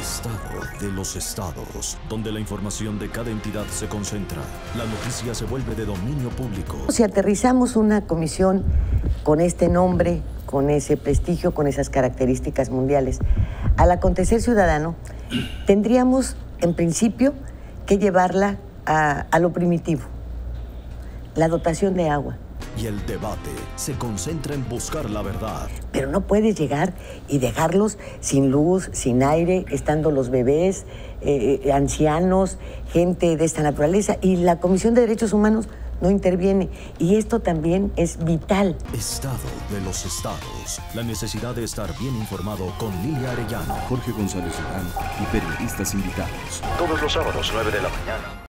Estado de los Estados, donde la información de cada entidad se concentra. La noticia se vuelve de dominio público. Si aterrizamos una comisión con este nombre, con ese prestigio, con esas características mundiales, al acontecer ciudadano, tendríamos en principio que llevarla a lo primitivo, la dotación de agua. Y el debate se concentra en buscar la verdad. Pero no puedes llegar y dejarlos sin luz, sin aire, estando los bebés, ancianos, gente de esta naturaleza. Y la Comisión de Derechos Humanos no interviene. Y esto también es vital. Estado de los Estados. La necesidad de estar bien informado con Lilia Arellano, Jorge González Durán y periodistas invitados. Todos los sábados, 9 de la mañana.